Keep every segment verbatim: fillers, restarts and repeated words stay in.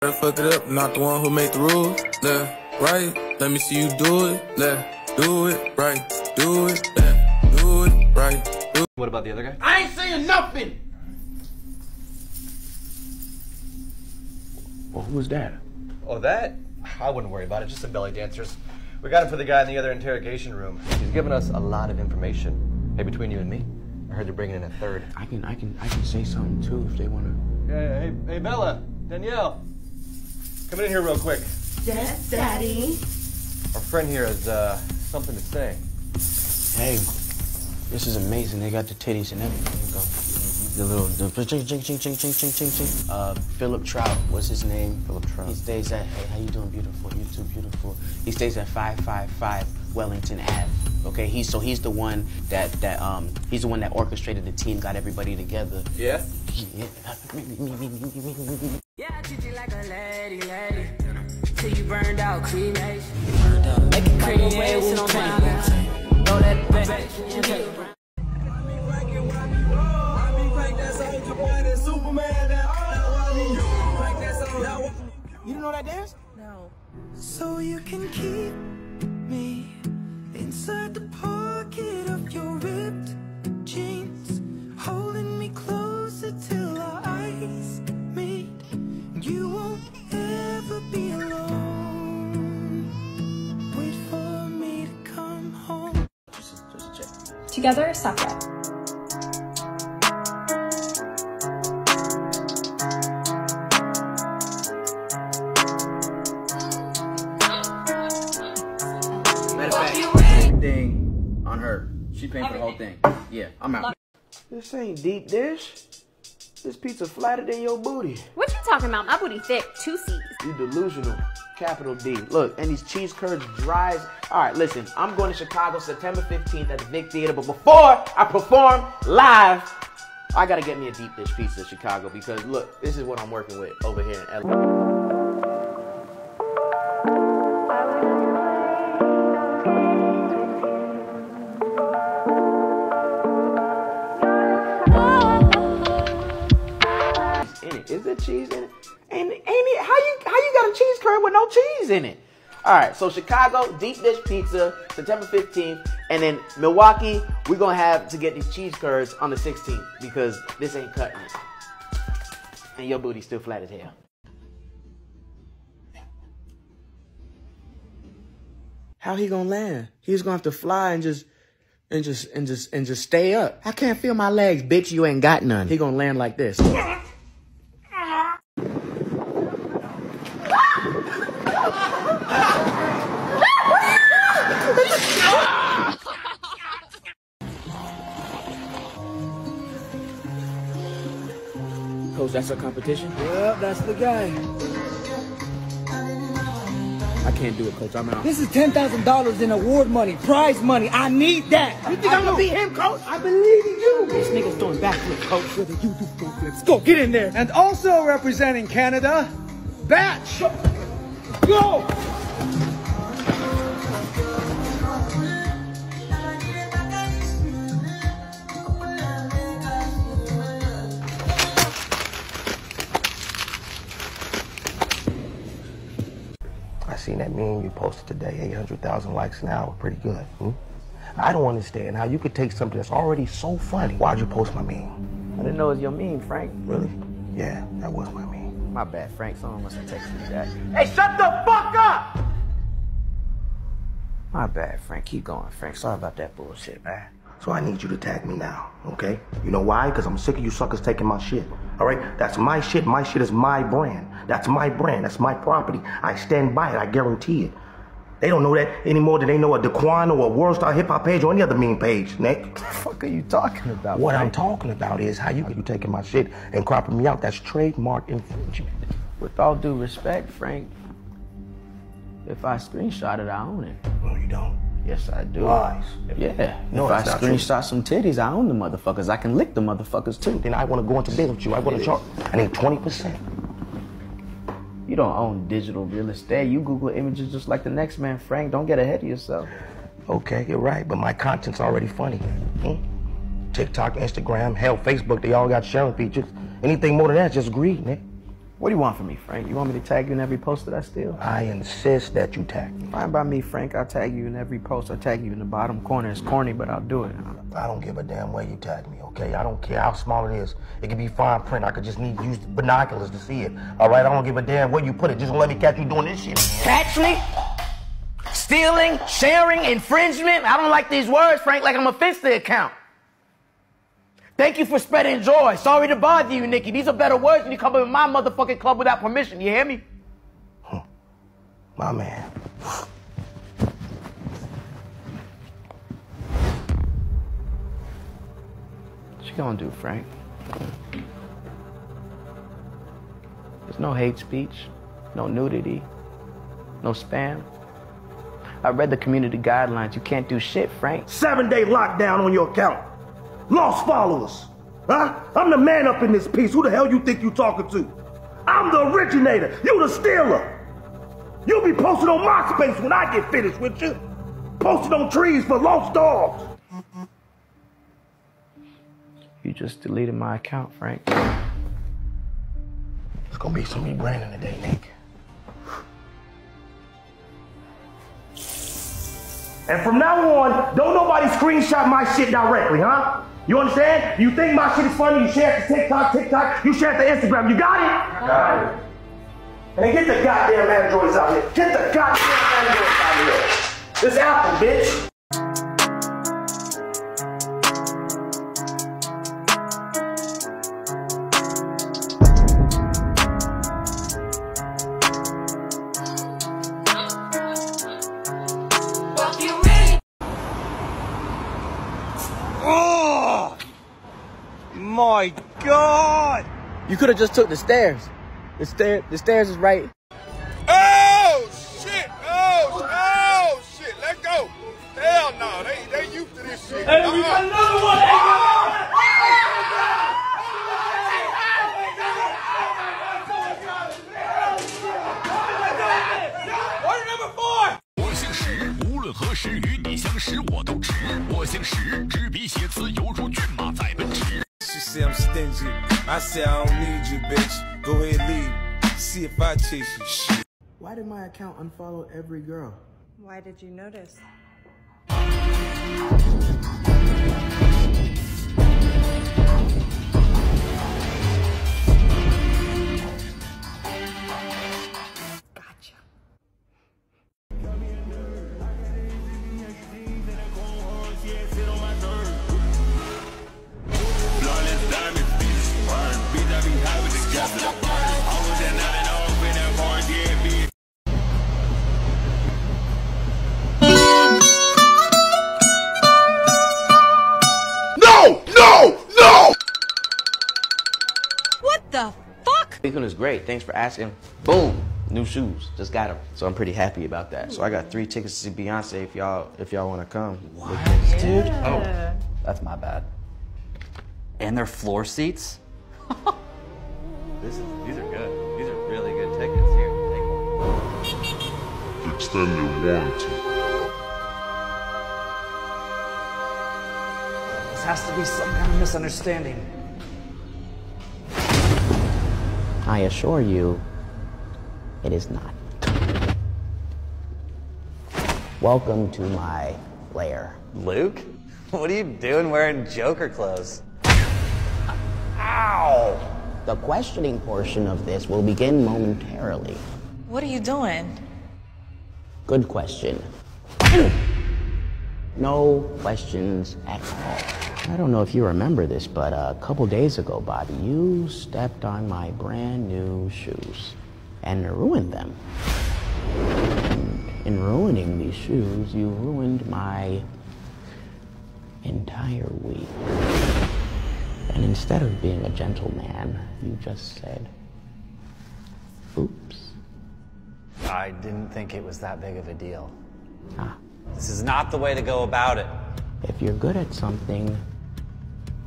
I fuck it up, not the one who made the rules. Left, right, let me see you do it. Left, do it, right, do it, left, do it, right, do it. What about the other guy? I ain't saying nothing! Well, who was that? Oh, that? I wouldn't worry about it, just some belly dancers. We got it for the guy in the other interrogation room. He's given us a lot of information. Hey, between you and me, I heard they're bringing in a third. I can, I can, I can say something too if they want to. Hey, hey, hey, Bella, Danielle. Come in here real quick. Yes, Daddy. Our friend here has uh, something to say. Hey, this is amazing. They got the titties and everything. Go. The little, the ching, ching, ching, ching, ching, ching, ching, ching. Uh, Philip Trout was his name. Philip Trout. He stays at, hey, how you doing, beautiful? You too, beautiful. He stays at five five five Wellington Avenue. Okay, he's, so he's the one that, that, um, he's the one that orchestrated the team, got everybody together. Yeah? Yeah. Yeah, I treat you like a lady, lady. Till you burned out, cremation. Make it come away with no time. Throw that back. You don't know that dance? No. So you can keep me inside the pocket of your ripped jeans, holding me closer till our eyes meet. You won't ever be alone. Wait for me to come home. Just, just check. Together or separate? Matter of fact, thing on her. She paying for the whole thing. Yeah, I'm out. This ain't deep dish. This pizza flatter than your booty. What you talking about? My booty thick, two C's. You delusional, capital D. Look, and these cheese curds dries. All right, listen, I'm going to Chicago September fifteenth at the Vic Theater, but before I perform live, I gotta get me a deep dish pizza in Chicago because look, this is what I'm working with over here in L A. Is there cheese in it? Ain't, ain't it? How you how you got a cheese curd with no cheese in it? All right, so Chicago deep dish pizza September fifteenth, and then Milwaukee we're gonna have to get these cheese curds on the sixteenth because this ain't cutting it. And your booty's still flat as hell. How he gonna land? He's gonna have to fly and just and just and just and just stay up. I can't feel my legs, bitch. You ain't got none. He gonna land like this. Coach, that's our competition? Yep, that's the guy. I can't do it, Coach. I'm out. This is ten thousand dollars in award money, prize money. I need that. You think I'm going to beat him, Coach? I believe in you. This nigga's throwing backflips, Coach. Whether you do backflips. Go, get in there. And also representing Canada, Batch. Go. Seen that meme you posted today, eight hundred thousand likes an hour, pretty good. Hmm? I don't understand how you could take something that's already so funny. Why'd you post my meme? I didn't know it was your meme, Frank. Really? Yeah, that was my meme. My bad, Frank. Someone must have texted me that. Hey, shut the fuck up! My bad, Frank. Keep going, Frank. Sorry about that bullshit, man. So I need you to tag me now, okay? You know why? Because I'm sick of you suckers taking my shit, all right? That's my shit. My shit is my brand. That's my brand. That's my property. I stand by it. I guarantee it. They don't know that anymore than they know a Daquan or a Worldstar Hip Hop page or any other meme page, Nick. What the fuck are you talking about? What man? I'm talking about is how you could be taking my shit and cropping me out. That's trademark infringement. With all due respect, Frank, if I screenshot it, I own it. No, you don't. Yes, I do. Lies. Yeah. No, if I screenshot some titties, I own the motherfuckers. I can lick the motherfuckers too. Then I want to go into bed with you. I want to charge. I need twenty percent. You don't own digital real estate. You Google images just like the next man, Frank. Don't get ahead of yourself. Okay, you're right, but my content's already funny. Hmm? TikTok, Instagram, hell, Facebook, they all got sharing features. Anything more than that is just greed, Nick. What do you want from me, Frank? You want me to tag you in every post that I steal? I insist that you tag me. Fine by me, Frank. I'll tag you in every post. I'll tag you in the bottom corner. It's corny, but I'll do it. I don't give a damn way you tag me, okay? I don't care how small it is. It could be fine print. I could just need use binoculars to see it. All right? I don't give a damn where you put it. Just let me catch you doing this shit. Catch me? Stealing, sharing, infringement? I don't like these words, Frank, like I'm a Finsta account. Thank you for spreading joy. Sorry to bother you, Nikki. These are better words than you come up in my motherfucking club without permission. You hear me? Huh. My man. What you gonna do, Frank? There's no hate speech, no nudity, no spam. I read the community guidelines. You can't do shit, Frank. Seven-day lockdown on your account. Lost followers, huh? I'm the man up in this piece. Who the hell you think you talking to? I'm the originator. You the stealer. You be posted on MySpace when I get finished with you. Posted on trees for lost dogs. You just deleted my account, Frank. It's gonna be some rebranding today, Nick. And from now on, don't nobody screenshot my shit directly, huh? You understand? You think my shit is funny, you share it to TikTok, TikTok, you share it to Instagram, you got it? Got it. And get the goddamn androids out here. Get the goddamn androids out here. This Apple, bitch. Oh my God! You could have just took the stairs. The stair, the stairs is right. Oh shit! Oh, oh shit! Let go! Hell no! They, they used to this shit. Hey, we got another one! I'm stingy. I say I don't need you, bitch. Go ahead, leave. See if I chase you. Shit. Why did my account unfollow every girl? Why did you notice? Gotcha. Speaking is great. Thanks for asking. Boom, new shoes. Just got them, so I'm pretty happy about that. So I got three tickets to see Beyonce. If y'all, if y'all want to come, what? Dude, yeah. Oh, that's my bad. And they're floor seats. This is, these are good. These are really good tickets. Here, take one. Extended warranty. This has to be some kind of misunderstanding. I assure you, it is not. Welcome to my lair. Luke? What are you doing wearing Joker clothes? Ow! The questioning portion of this will begin momentarily. What are you doing? Good question. No questions at all. I don't know if you remember this, but a couple days ago, Bobby, you stepped on my brand new shoes and ruined them. And in ruining these shoes, you ruined my entire week. And instead of being a gentleman, you just said, oops. I didn't think it was that big of a deal. Ah. This is not the way to go about it. If you're good at something,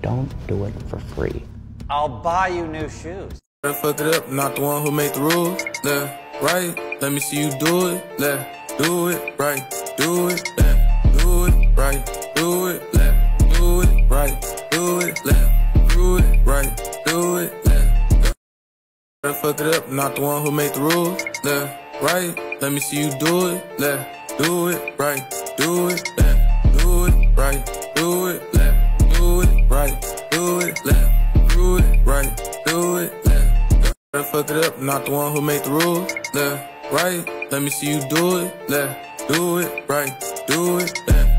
don't do it for free. I'll buy you new shoes. Fuck it up, not the one who made the rules. Left, right, let me see you do it. Left, do it, right, do it. Left, do it, right, do it. Left, do it, right, do it. Left, do it, right, do it. Left, do it, right, do it. Left, look it up, I'm not the one who made the rules. Left, right, let me see you do it. Left, do it, right, do it. Left, do it, right, do it. Left, do it, right, do it. Left, do it, right, do it. Left, fuck it up, I'm not the one who made the rules. Left, right, let me see you do it. Left, do it, right, do it. Left.